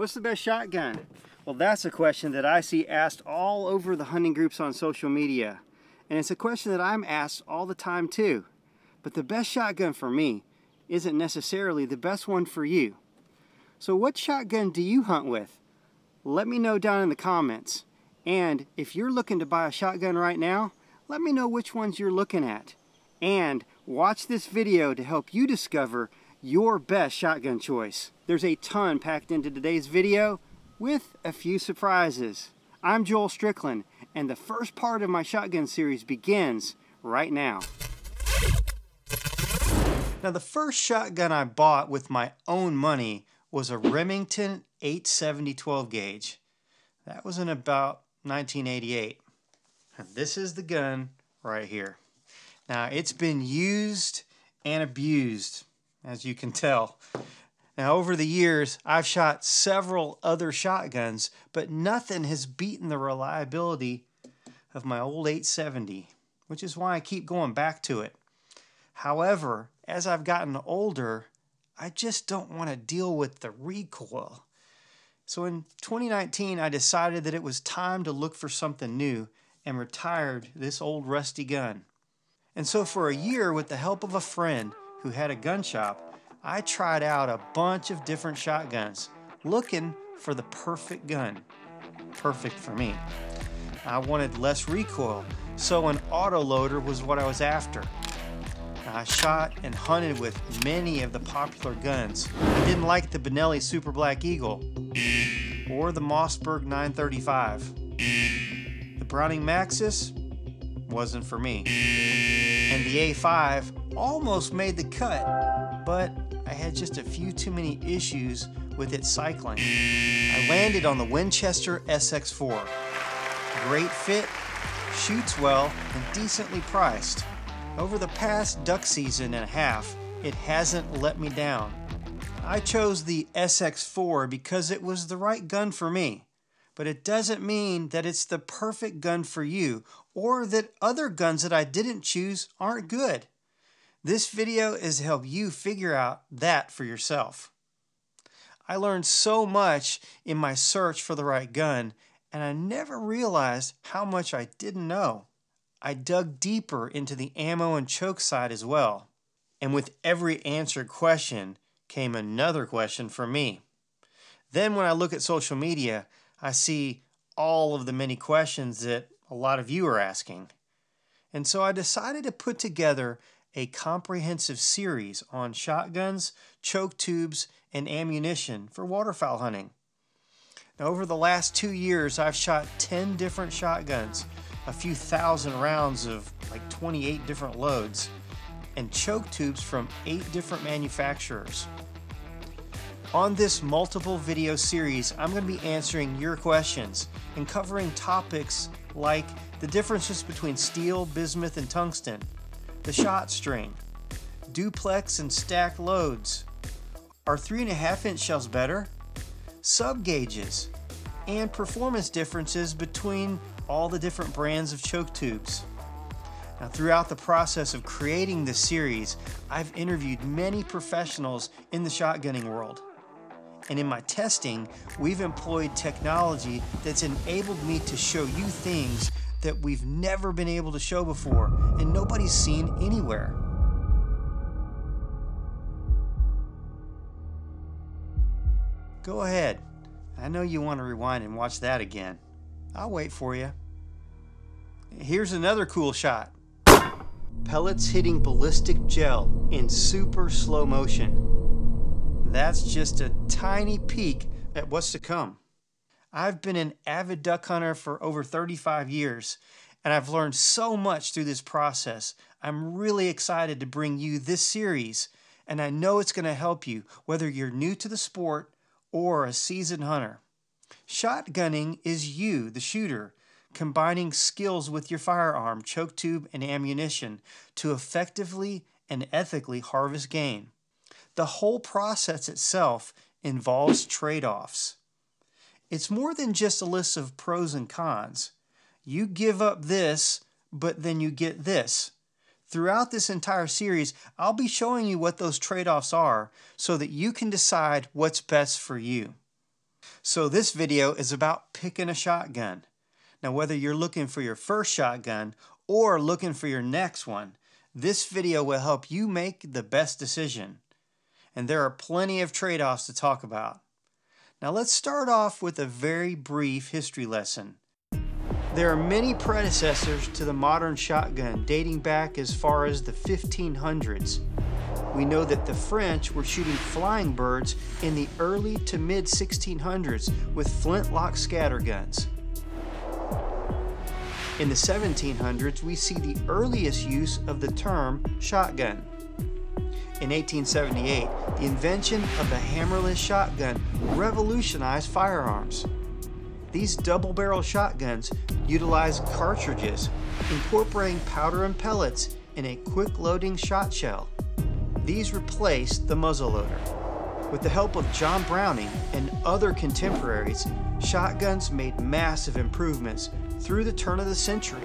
What's the best shotgun? Well, that's a question that I see asked all over the hunting groups on social media. And it's a question that I'm asked all the time too. But the best shotgun for me isn't necessarily the best one for you. So what shotgun do you hunt with? Let me know down in the comments. And if you're looking to buy a shotgun right now, let me know which ones you're looking at. And watch this video to help you discover your best shotgun choice. There's a ton packed into today's video with a few surprises. I'm Joel Strickland, and the first part of my shotgun series begins right now. Now, the first shotgun I bought with my own money was a Remington 870 12 gauge. That was in about 1988. And this is the gun right here. Now, it's been used and abused, as you can tell. Now, over the years, I've shot several other shotguns, but nothing has beaten the reliability of my old 870, which is why I keep going back to it. However, as I've gotten older, I just don't want to deal with the recoil. So in 2019, I decided that it was time to look for something new and retired this old rusty gun. And so for a year, with the help of a friend who had a gun shop, I tried out a bunch of different shotguns, looking for the perfect gun. Perfect for me. I wanted less recoil, so an autoloader was what I was after. I shot and hunted with many of the popular guns. I didn't like the Benelli Super Black Eagle, or the Mossberg 935. The Browning Maxus wasn't for me. And the A5 almost made the cut, but I had just a few too many issues with it cycling. I landed on the Winchester SX4. Great fit, shoots well, and decently priced. Over the past duck season and a half, it hasn't let me down. I chose the SX4 because it was the right gun for me, but it doesn't mean that it's the perfect gun for you or that other guns that I didn't choose aren't good. This video is to help you figure out that for yourself. I learned so much in my search for the right gun, and I never realized how much I didn't know. I dug deeper into the ammo and choke side as well. And with every answered question came another question for me. Then when I look at social media, I see all of the many questions that a lot of you are asking. And so I decided to put together a comprehensive series on shotguns, choke tubes, and ammunition for waterfowl hunting. Now, over the last 2 years, I've shot 10 different shotguns, a few thousand rounds of like 28 different loads, and choke tubes from 8 different manufacturers. On this multiple video series, I'm going to be answering your questions and covering topics like the differences between steel, bismuth, and tungsten, the shot string, duplex and stack loads, are 3.5-inch shells better, sub gauges, and performance differences between all the different brands of choke tubes. Now, throughout the process of creating this series, I've interviewed many professionals in the shotgunning world. And in my testing, we've employed technology that's enabled me to show you things that we've never been able to show before and nobody's seen anywhere. Go ahead. I know you want to rewind and watch that again. I'll wait for you. Here's another cool shot. Pellets hitting ballistic gel in super slow motion. That's just a tiny peek at what's to come. I've been an avid duck hunter for over 35 years, and I've learned so much through this process. I'm really excited to bring you this series, and I know it's going to help you, whether you're new to the sport or a seasoned hunter. Shotgunning is you, the shooter, combining skills with your firearm, choke tube, and ammunition to effectively and ethically harvest game. The whole process itself involves trade-offs. It's more than just a list of pros and cons. You give up this, but then you get this. Throughout this entire series, I'll be showing you what those trade-offs are so that you can decide what's best for you. So this video is about picking a shotgun. Now, whether you're looking for your first shotgun or looking for your next one, this video will help you make the best decision. And there are plenty of trade-offs to talk about. Now let's start off with a very brief history lesson. There are many predecessors to the modern shotgun dating back as far as the 1500s. We know that the French were shooting flying birds in the early to mid 1600s with flintlock scatterguns. In the 1700s, we see the earliest use of the term shotgun. In 1878, the invention of the hammerless shotgun revolutionized firearms. These double-barrel shotguns utilize cartridges, incorporating powder and pellets in a quick-loading shot shell. These replaced the muzzleloader. With the help of John Browning and other contemporaries, shotguns made massive improvements through the turn of the century.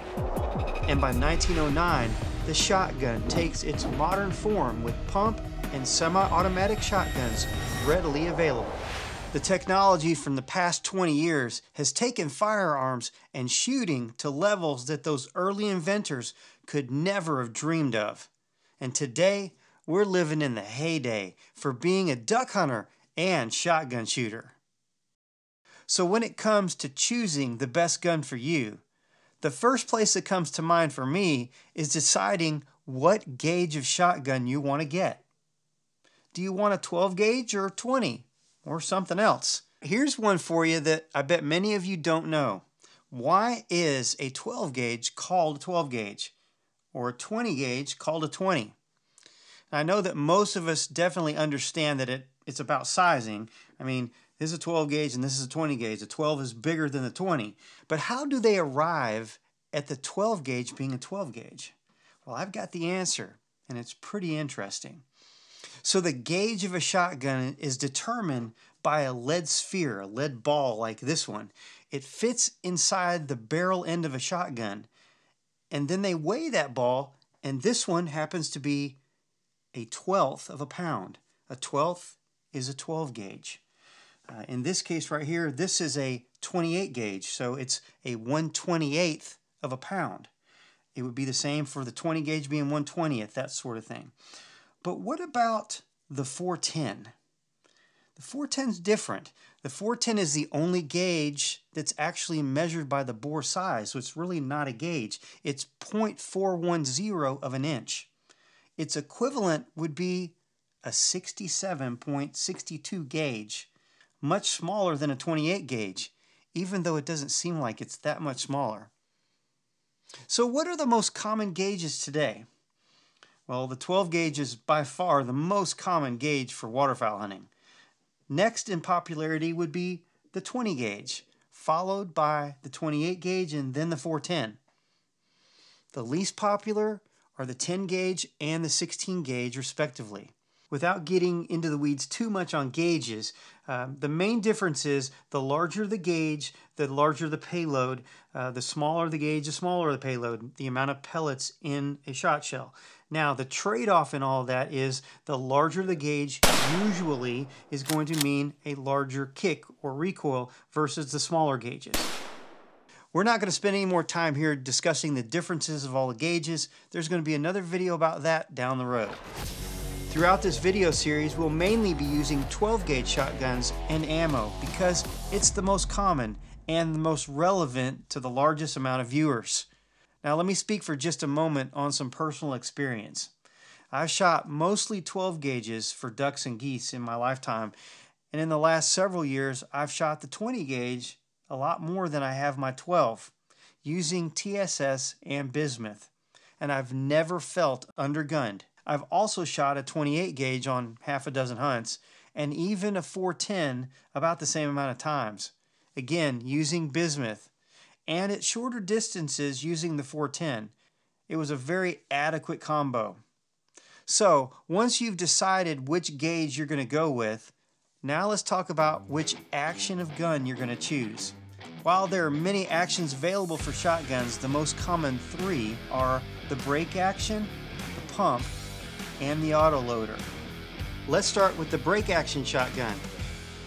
And by 1909, the shotgun takes its modern form with pump and semi-automatic shotguns readily available. The technology from the past 20 years has taken firearms and shooting to levels that those early inventors could never have dreamed of. And today, we're living in the heyday for being a duck hunter and shotgun shooter. So when it comes to choosing the best gun for you, the first place that comes to mind for me is deciding what gauge of shotgun you want to get. Do you want a 12 gauge or 20 or something else? Here's one for you that I bet many of you don't know. Why is a 12 gauge called a 12 gauge or a 20 gauge called a 20? I know that most of us definitely understand that it's about sizing. I mean, this is a 12 gauge and this is a 20 gauge. The 12 is bigger than the 20. But how do they arrive at the 12 gauge being a 12 gauge? Well, I've got the answer, and it's pretty interesting. So the gauge of a shotgun is determined by a lead sphere, a lead ball like this one. It fits inside the barrel end of a shotgun. And then they weigh that ball, and this one happens to be a 1/12 of a pound. A 1/12 is a 12 gauge. In this case right here, this is a 28 gauge, so it's a 1/28 of a pound. It would be the same for the 20 gauge being 1/20, that sort of thing. But what about the 410? The 410 is different. The 410 is the only gauge that's actually measured by the bore size, so it's really not a gauge. It's 0.410 of an inch. Its equivalent would be a 67.62 gauge, much smaller than a 28 gauge, even though it doesn't seem like it's that much smaller. So what are the most common gauges today? Well, the 12 gauge is by far the most common gauge for waterfowl hunting. Next in popularity would be the 20 gauge, followed by the 28 gauge and then the 410. The least popular are the 10 gauge and the 16 gauge respectively. Without getting into the weeds too much on gauges, the main difference is the larger the gauge, the larger the payload, the smaller the gauge, the smaller the payload, the amount of pellets in a shot shell. Now, the trade-off in all that is the larger the gauge usually is going to mean a larger kick or recoil versus the smaller gauges. We're not going to spend any more time here discussing the differences of all the gauges. There's going to be another video about that down the road. Throughout this video series, we'll mainly be using 12 gauge shotguns and ammo because it's the most common and the most relevant to the largest amount of viewers. Now let me speak for just a moment on some personal experience. I've shot mostly 12 gauges for ducks and geese in my lifetime, and in the last several years, I've shot the 20 gauge a lot more than I have my 12, using TSS and bismuth, and I've never felt undergunned. I've also shot a 28 gauge on half a dozen hunts, and even a 410 about the same amount of times, again using bismuth, and at shorter distances using the 410. It was a very adequate combo. So once you've decided which gauge you're going to go with, now let's talk about which action of gun you're going to choose. While there are many actions available for shotguns, the most common three are the break action, the pump, and the autoloader. Let's start with the break action shotgun.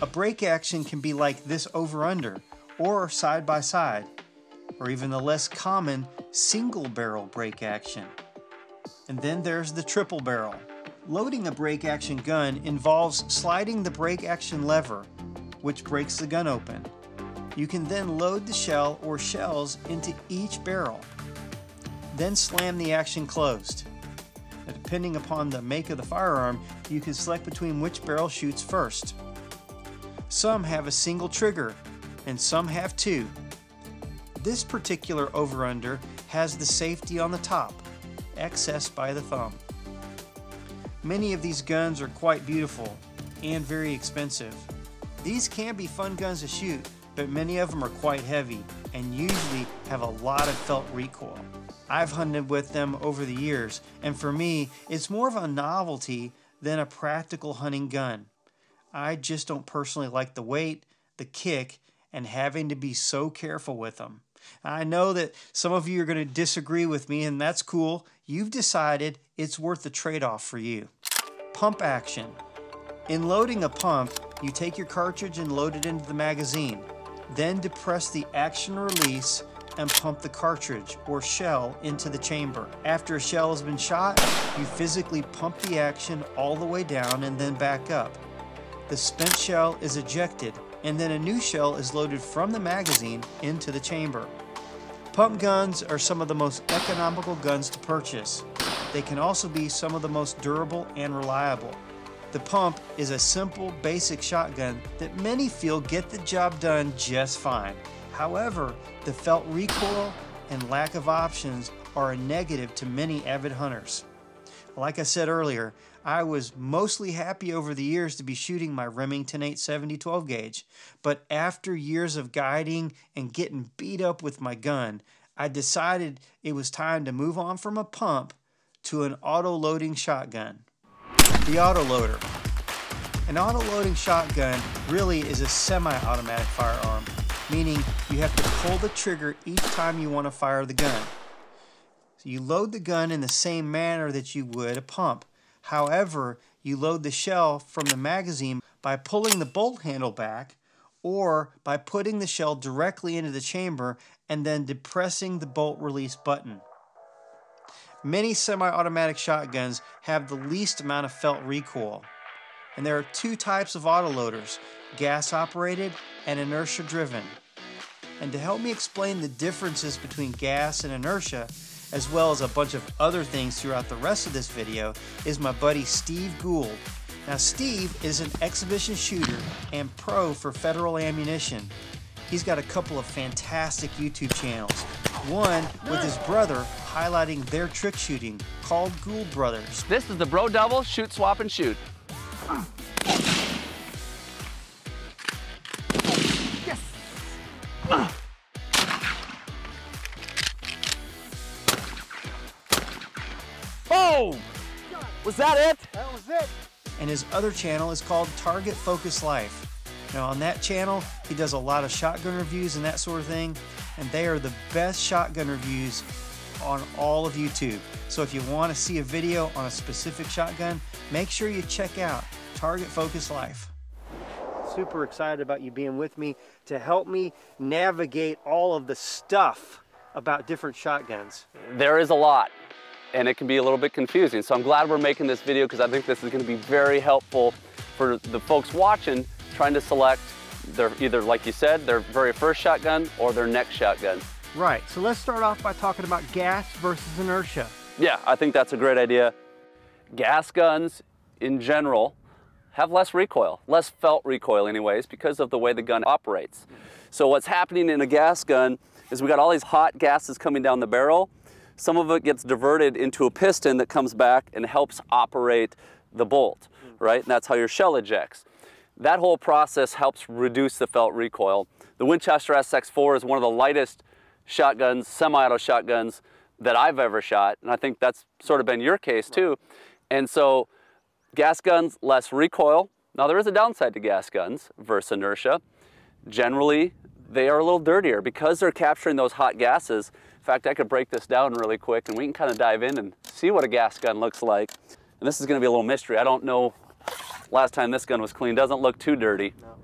A break action can be like this over-under, or side-by-side, or even the less common single-barrel break action. And then there's the triple barrel. Loading a break action gun involves sliding the break action lever, which breaks the gun open. You can then load the shell or shells into each barrel, then slam the action closed. Now, depending upon the make of the firearm, you can select between which barrel shoots first. Some have a single trigger, and some have two. This particular over-under has the safety on the top, accessed by the thumb. Many of these guns are quite beautiful and very expensive. These can be fun guns to shoot, but many of them are quite heavy and usually have a lot of felt recoil. I've hunted with them over the years, and for me, it's more of a novelty than a practical hunting gun. I just don't personally like the weight, the kick, and having to be so careful with them. I know that some of you are going to disagree with me, and that's cool. You've decided it's worth the trade-off for you. Pump action. In loading a pump, you take your cartridge and load it into the magazine. Then depress the action release and pump the cartridge or shell into the chamber. After a shell has been shot, you physically pump the action all the way down and then back up. The spent shell is ejected, and then a new shell is loaded from the magazine into the chamber. Pump guns are some of the most economical guns to purchase. They can also be some of the most durable and reliable. The pump is a simple, basic shotgun that many feel get the job done just fine. However, the felt recoil and lack of options are a negative to many avid hunters. Like I said earlier, I was mostly happy over the years to be shooting my Remington 870 12 gauge, but after years of guiding and getting beat up with my gun, I decided it was time to move on from a pump to an auto-loading shotgun. The autoloader. An auto-loading shotgun really is a semi-automatic firearm, meaning you have to pull the trigger each time you want to fire the gun. So you load the gun in the same manner that you would a pump. However, you load the shell from the magazine by pulling the bolt handle back or by putting the shell directly into the chamber and then depressing the bolt release button. Many semi-automatic shotguns have the least amount of felt recoil. And there are two types of autoloaders, gas-operated and inertia-driven. And to help me explain the differences between gas and inertia, as well as a bunch of other things throughout the rest of this video, is my buddy Steve Gould. Now, Steve is an exhibition shooter and pro for Federal ammunition. He's got a couple of fantastic YouTube channels. One with his brother highlighting their trick shooting called Gould Brothers. This is the Bro Double Shoot, Swap, and Shoot. Yes. Oh! Was that it? That was it. And his other channel is called Target Focused Life. Now, on that channel, he does a lot of shotgun reviews and that sort of thing, and they are the best shotgun reviews on all of YouTube. So if you want to see a video on a specific shotgun, make sure you check out Target Focus Life. Super excited about you being with me to help me navigate all of the stuff about different shotguns. There is a lot, and it can be a little bit confusing. So I'm glad we're making this video because I think this is going to be very helpful for the folks watching, trying to select their, either, like you said, their very first shotgun or their next shotgun. Right, so let's start off by talking about gas versus inertia. Yeah, I think that's a great idea. Gas guns, in general, have less recoil, less felt recoil anyways, because of the way the gun operates. So what's happening in a gas gun is we got all these hot gases coming down the barrel. Some of it gets diverted into a piston that comes back and helps operate the bolt, right? And that's how your shell ejects. That whole process helps reduce the felt recoil. The Winchester SX4 is one of the lightest shotguns, semi-auto shotguns, that I've ever shot, and I think that's sort of been your case too. And so gas guns, less recoil. Now there is a downside to gas guns versus inertia. Generally, they are a little dirtier because they're capturing those hot gases. In fact, I could break this down really quick and we can kind of dive in and see what a gas gun looks like. And this is gonna be a little mystery. I don't know. Last time this gun was clean, doesn't look too dirty. No.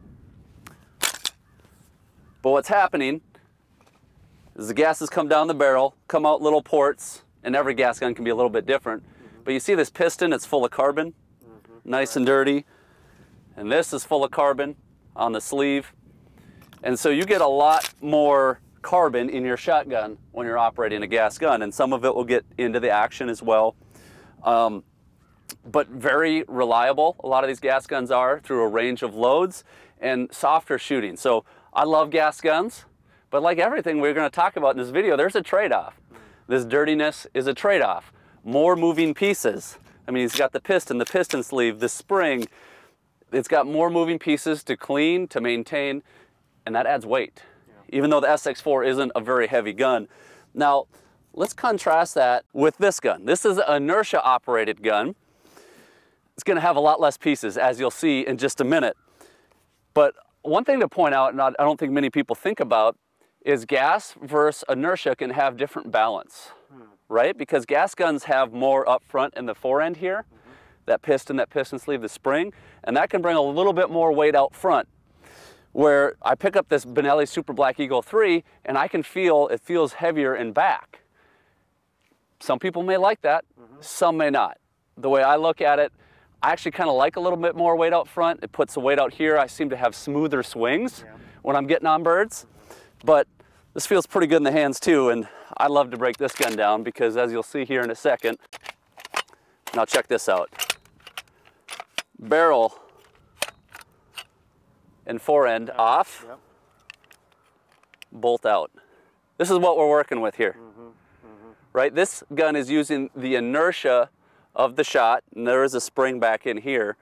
But what's happening is the gases come down the barrel, come out little ports, and every gas gun can be a little bit different. But you see this piston, it's full of carbon, nice and dirty. And this is full of carbon on the sleeve. And so you get a lot more carbon in your shotgun when you're operating a gas gun, and some of it will get into the action as well. But very reliable, a lot of these gas guns are, through a range of loads and softer shooting. So I love gas guns, but like everything we're going to talk about in this video, there's a trade-off. This dirtiness is a trade-off. More moving pieces. I mean, he's got the piston sleeve, the spring. It's got more moving pieces to clean, to maintain, and that adds weight, even though the SX4 isn't a very heavy gun. Now, let's contrast that with this gun. This is an inertia-operated gun. It's going to have a lot less pieces, as you'll see in just a minute. But one thing to point out, and I don't think many people think about, is gas versus inertia can have different balance, right? Because gas guns have more up front in the forend here, that piston sleeve, the spring, and that can bring a little bit more weight out front. Where I pick up this Benelli Super Black Eagle 3, and I can feel, it feels heavier in back. Some people may like that, some may not. The way I look at it, I actually kind of like a little bit more weight out front. It puts the weight out here. I seem to have smoother swings when I'm getting on birds, but this feels pretty good in the hands too, and I love to break this gun down because, as you'll see here in a second, now check this out. Barrel and forend off, bolt out. This is what we're working with here, right? This gun is using the inertia of the shot, and there is a spring back in here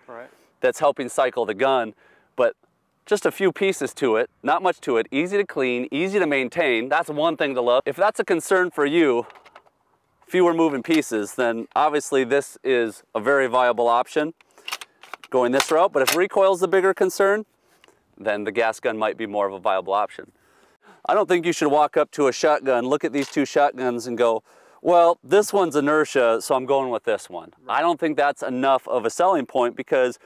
that's helping cycle the gun, but just a few pieces to it, not much to it, easy to clean, easy to maintain. That's one thing to love. If that's a concern for you, fewer moving pieces, then obviously this is a very viable option going this route, but if recoil's the bigger concern, then the gas gun might be more of a viable option. I don't think you should walk up to a shotgun, look at these two shotguns and go, well, this one's inertia, so I'm going with this one. I don't think that's enough of a selling point because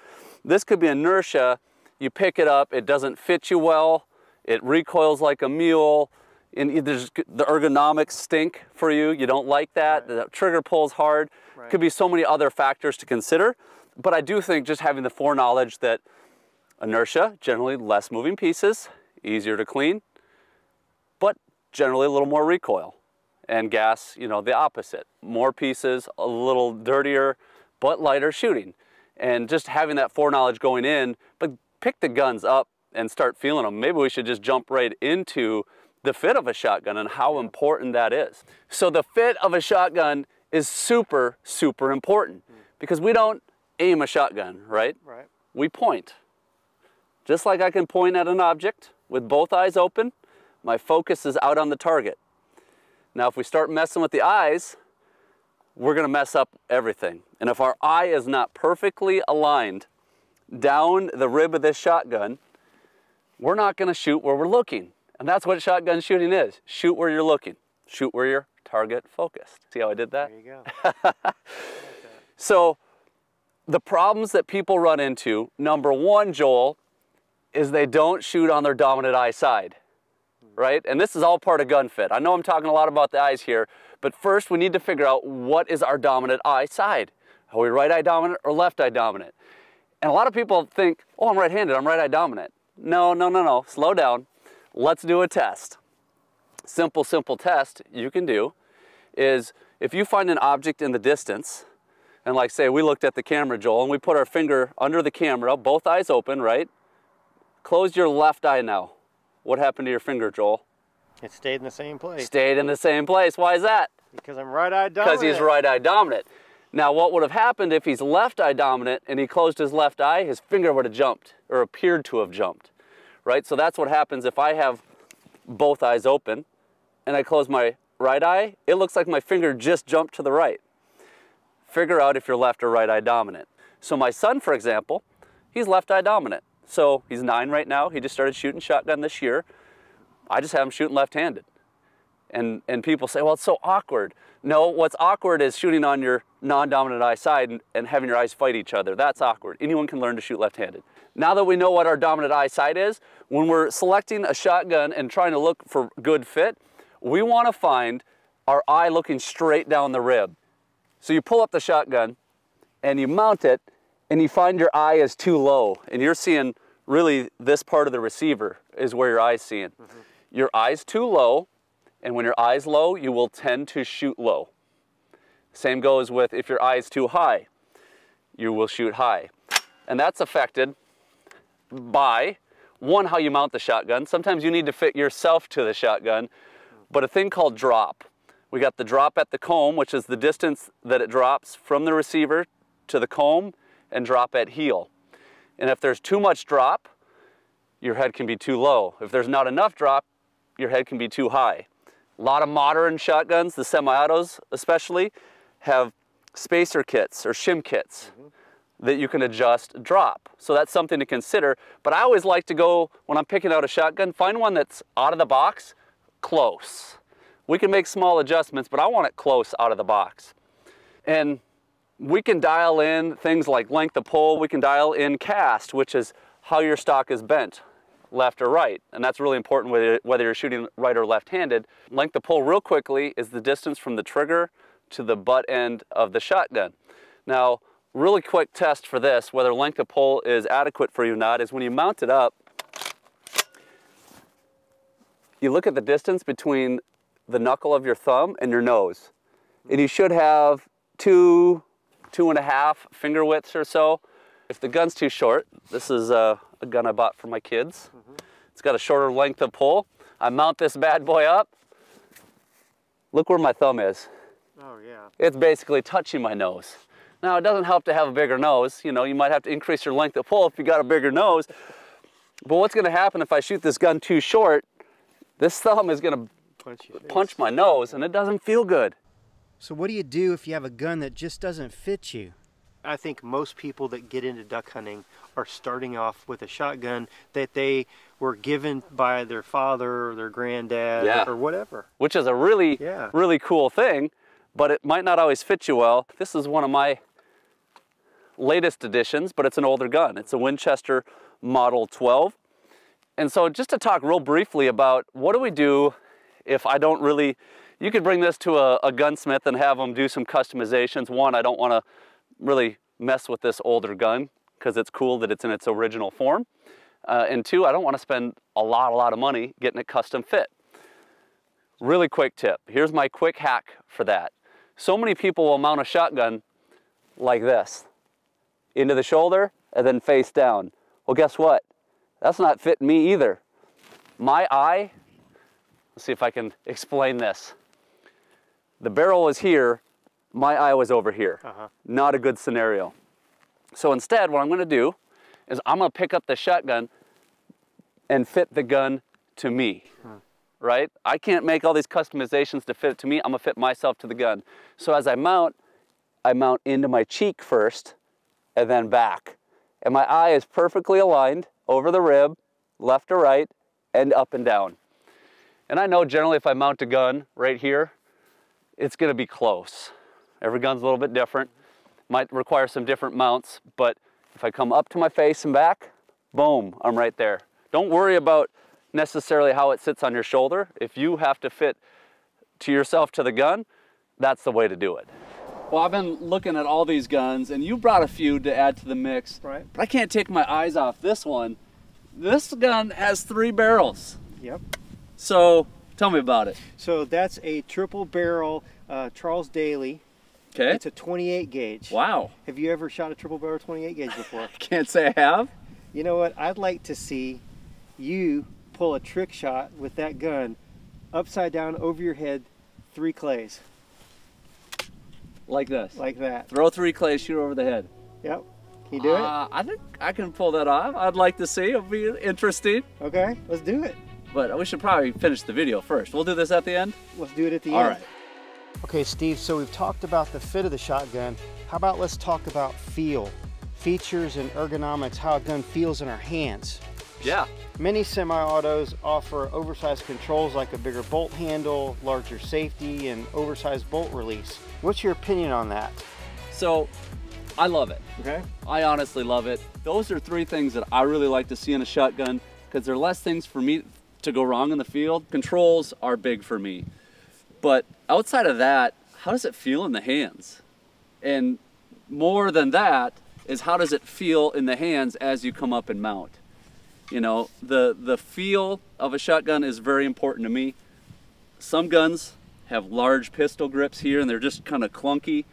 this could be inertia, you pick it up, it doesn't fit you well, it recoils like a mule, and the ergonomics stink for you, you don't like that, the trigger pulls hard, could be so many other factors to consider, but I do think just having the foreknowledge that inertia, generally less moving pieces, easier to clean, but generally a little more recoil. And gas, you know, the opposite. More pieces, a little dirtier, but lighter shooting. And just having that foreknowledge going in, but pick the guns up and start feeling them. Maybe we should just jump right into the fit of a shotgun and how important that is. So the fit of a shotgun is super, super important because we don't aim a shotgun, right? We point. Just like I can point at an object with both eyes open, my focus is out on the target. Now if we start messing with the eyes, we're gonna mess up everything. And if our eye is not perfectly aligned down the rib of this shotgun, we're not gonna shoot where we're looking. And that's what shotgun shooting is. Shoot where you're looking. Shoot where you're target focused. See how I did that? There you go. I like that. So the problems that people run into, number one, Joel, is they don't shoot on their dominant eye side, right? And this is all part of gun fit. I know I'm talking a lot about the eyes here, but first we need to figure out what is our dominant eye side. Are we right eye dominant or left eye dominant? And a lot of people think, oh, I'm right-handed, I'm right eye dominant. No, no, no, no, slow down. Let's do a test. Simple, simple test you can do is if you find an object in the distance, and like say we looked at the camera, Joel, and we put our finger under the camera, both eyes open, right? Close your left eye now. What happened to your finger, Joel? It stayed in the same place. Stayed in the same place. Why is that? Because I'm right-eye dominant. Because he's right-eye dominant. Now, what would have happened if he's left-eye dominant and he closed his left eye? His finger would have jumped, or appeared to have jumped, right? So that's what happens if I have both eyes open and I close my right eye. It looks like my finger just jumped to the right. Figure out if you're left or right-eye dominant. So my son, for example, he's left-eye dominant. So he's 9 right now. He just started shooting shotgun this year. I just have him shooting left-handed. And people say, well, it's so awkward. No, what's awkward is shooting on your non-dominant eye side and having your eyes fight each other. That's awkward. Anyone can learn to shoot left-handed. Now that we know what our dominant eye side is, when we're selecting a shotgun and trying to look for good fit, we want to find our eye looking straight down the rib. So you pull up the shotgun and you mount it and you find your eye is too low. And you're seeing really this part of the receiver is where your eye's seeing. Mm-hmm. Your eye's too low. And when your eye's low, you will tend to shoot low. Same goes with if your eye's too high, you will shoot high. And that's affected by, one, how you mount the shotgun. Sometimes you need to fit yourself to the shotgun, but a thing called drop. We got the drop at the comb, which is the distance that it drops from the receiver to the comb, and drop at heel. And if there's too much drop, your head can be too low. If there's not enough drop, your head can be too high. A lot of modern shotguns, the semi-autos especially, have spacer kits or shim kits that you can adjust drop. So that's something to consider. But I always like to go, when I'm picking out a shotgun, find one that's out of the box, close. We can make small adjustments, but I want it close out of the box. And we can dial in things like length of pull. We can dial in cast, which is how your stock is bent, left or right, and that's really important whether you're shooting right or left-handed. Length of pull real quickly is the distance from the trigger to the butt end of the shotgun. Now, really quick test for this, whether length of pull is adequate for you or not, is when you mount it up, you look at the distance between the knuckle of your thumb and your nose. And you should have two and a half finger widths or so. If the gun's too short, this is a gun I bought for my kids. It's got a shorter length of pull. I mount this bad boy up. Look where my thumb is. Oh yeah. It's basically touching my nose. Now it doesn't help to have a bigger nose. You know, you might have to increase your length of pull if you got a bigger nose. But what's gonna happen if I shoot this gun too short, this thumb is gonna punch my nose and it doesn't feel good. So what do you do if you have a gun that just doesn't fit you? I think most people that get into duck hunting are starting off with a shotgun that they were given by their father or their granddad or whatever. Which is a really, really cool thing, but it might not always fit you well. This is one of my latest additions, but it's an older gun. It's a Winchester Model 12. And so just to talk real briefly about what do we do if I don't really, you could bring this to a gunsmith and have them do some customizations. One, I don't want to really mess with this older gun because it's cool that it's in its original form. And two, I don't want to spend a lot of money getting a custom fit. Really quick tip. Here's my quick hack for that. So many people will mount a shotgun like this, into the shoulder and then face down. Well, guess what? That's not fitting me either. My eye, let's see if I can explain this. The barrel is here. My eye was over here. Not a good scenario. So instead, what I'm gonna do is I'm gonna pick up the shotgun and fit the gun to me, right? I can't make all these customizations to fit it to me. I'm gonna fit myself to the gun. So as I mount into my cheek first and then back. And my eye is perfectly aligned over the rib, left to right, and up and down. And I know generally if I mount a gun right here, it's gonna be close. Every gun's a little bit different, might require some different mounts, but if I come up to my face and back, boom, I'm right there. Don't worry about necessarily how it sits on your shoulder. If you have to fit to yourself to the gun, that's the way to do it. Well, I've been looking at all these guns, and you brought a few to add to the mix, right? But I can't take my eyes off this one. This gun has 3 barrels. Yep. So tell me about it. So that's a triple barrel Charles Daly. Okay. It's a 28 gauge. Wow. Have you ever shot a triple barrel 28 gauge before? I can't say I have. You know what? I'd like to see you pull a trick shot with that gun upside down over your head, 3 clays. Like this? Like that. Throw 3 clays, shoot over the head. Yep. Can you do it? I think I can pull that off. I'd like to see. It'll be interesting. Okay. Let's do it. But we should probably finish the video first. We'll do this at the end? Let's do it at the end. All right. Okay, Steve, so we've talked about the fit of the shotgun. How about let's talk about feel, features and ergonomics, how a gun feels in our hands. Yeah. Many semi-autos offer oversized controls like a bigger bolt handle, larger safety, and oversized bolt release. What's your opinion on that? So, I love it. Okay. I honestly love it. Those are three things that I really like to see in a shotgun because there are less things for me to go wrong in the field. Controls are big for me. But outside of that, how does it feel in the hands? And more than that is how does it feel in the hands as you come up and mount? You know, the feel of a shotgun is very important to me. Some guns have large pistol grips here and they're just kind of clunky.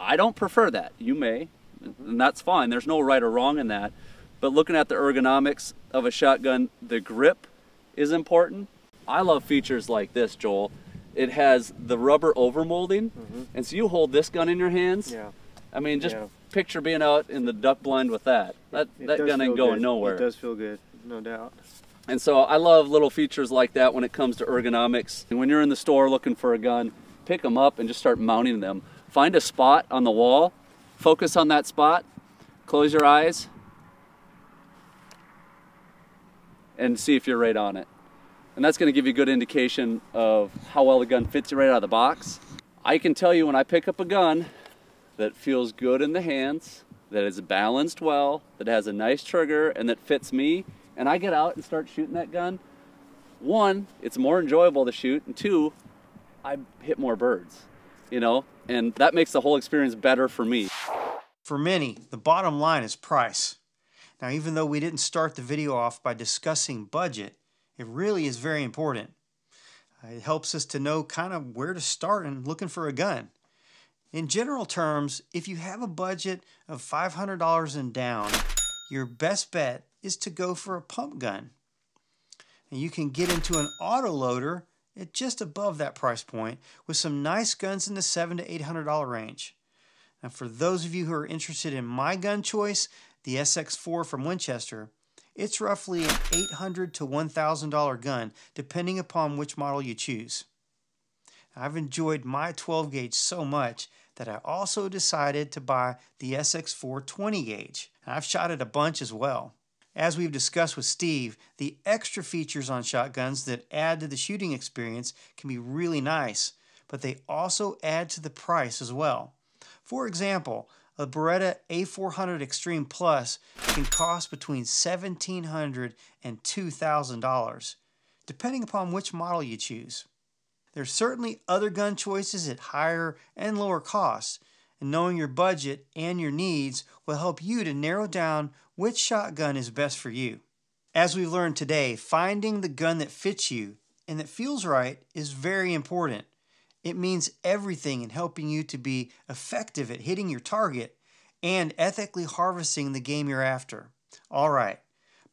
I don't prefer that. You may, and that's fine. There's no right or wrong in that. But looking at the ergonomics of a shotgun, the grip is important. I love features like this, Joel. It has the rubber overmolding, and so you hold this gun in your hands. Yeah. I mean, just picture being out in the duck blind with that. That gun ain't going nowhere. It does feel good, no doubt. And so I love little features like that when it comes to ergonomics. And when you're in the store looking for a gun, pick them up and just start mounting them. Find a spot on the wall, focus on that spot, close your eyes, and see if you're right on it. And that's going to give you a good indication of how well the gun fits you right out of the box. I can tell you when I pick up a gun that feels good in the hands, that is balanced well, that has a nice trigger, and that fits me, and I get out and start shooting that gun, one, it's more enjoyable to shoot, and two, I hit more birds, you know? And that makes the whole experience better for me. For many, the bottom line is price. Now, even though we didn't start the video off by discussing budget, it really is very important. It helps us to know kind of where to start in looking for a gun. In general terms, if you have a budget of $500 and down, your best bet is to go for a pump gun. And you can get into an autoloader at just above that price point with some nice guns in the $700 to $800 range. Now, for those of you who are interested in my gun choice, the SX4 from Winchester, it's roughly an $800 to $1,000 gun, depending upon which model you choose. I've enjoyed my 12 gauge so much that I also decided to buy the SX4 20 gauge. I've shot it a bunch as well. As we've discussed with Steve, the extra features on shotguns that add to the shooting experience can be really nice, but they also add to the price as well. For example, a Beretta A400 Extreme Plus can cost between $1,700 and $2,000, depending upon which model you choose. There's certainly other gun choices at higher and lower costs, and knowing your budget and your needs will help you to narrow down which shotgun is best for you. As we've learned today, finding the gun that fits you and that feels right is very important. It means everything in helping you to be effective at hitting your target and ethically harvesting the game you're after. All right,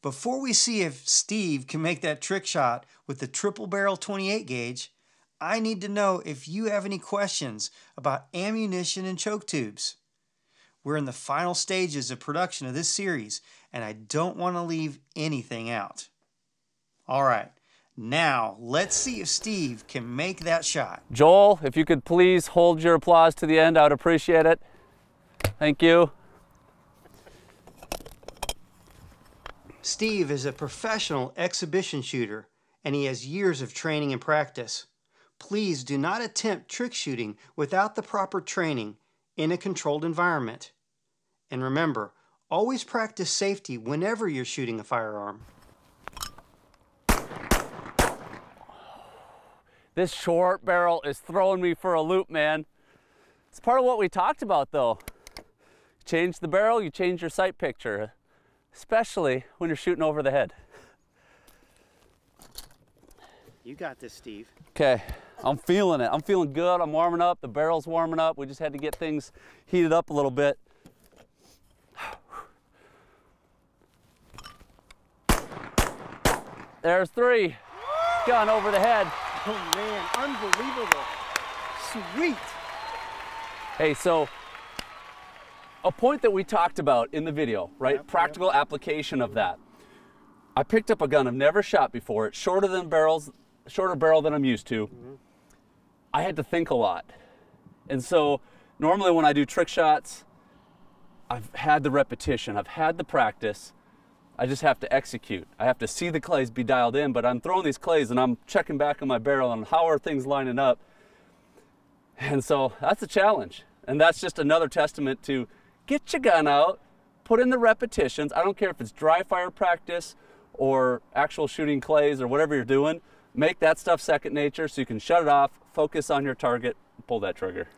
before we see if Steve can make that trick shot with the triple barrel 28 gauge, I need to know if you have any questions about ammunition and choke tubes. We're in the final stages of production of this series, and I don't want to leave anything out. All right. Now, let's see if Steve can make that shot. Joel, if you could please hold your applause to the end, I would appreciate it. Thank you. Steve is a professional exhibition shooter, and he has years of training and practice. Please do not attempt trick shooting without the proper training in a controlled environment. And remember, always practice safety whenever you're shooting a firearm. This short barrel is throwing me for a loop, man. It's part of what we talked about, though. Change the barrel, you change your sight picture, especially when you're shooting over the head. You got this, Steve. Okay, I'm feeling it. I'm feeling good. I'm warming up. The barrel's warming up. We just had to get things heated up a little bit. There's three. Gun over the head. Oh man, unbelievable. Sweet. Hey, so a point that we talked about in the video, right? Yep, practical application of that. I picked up a gun I've never shot before. It's shorter barrel than I'm used to. I had to think a lot. And so normally when I do trick shots, I've had the repetition, I've had the practice. I just have to execute. I have to see the clays be dialed in, but I'm throwing these clays and I'm checking back on my barrel and how are things lining up. And so that's a challenge. And that's just another testament to get your gun out, put in the repetitions. I don't care if it's dry fire practice or actual shooting clays or whatever you're doing. Make that stuff second nature so you can shut it off, focus on your target, pull that trigger.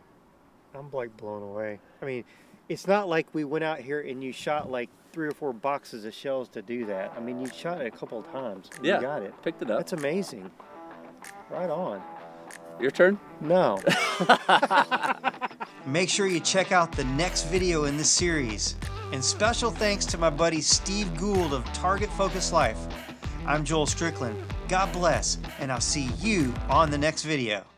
I'm like blown away. I mean, it's not like we went out here and you shot like 3 or 4 boxes of shells to do that. I mean, you shot it a couple of times. Yeah, you got it. Picked it up. That's amazing. Right on. Your turn? No. Make sure you check out the next video in this series. And special thanks to my buddy Steve Gould of Target Focused Life. I'm Joel Strickland. God bless, and I'll see you on the next video.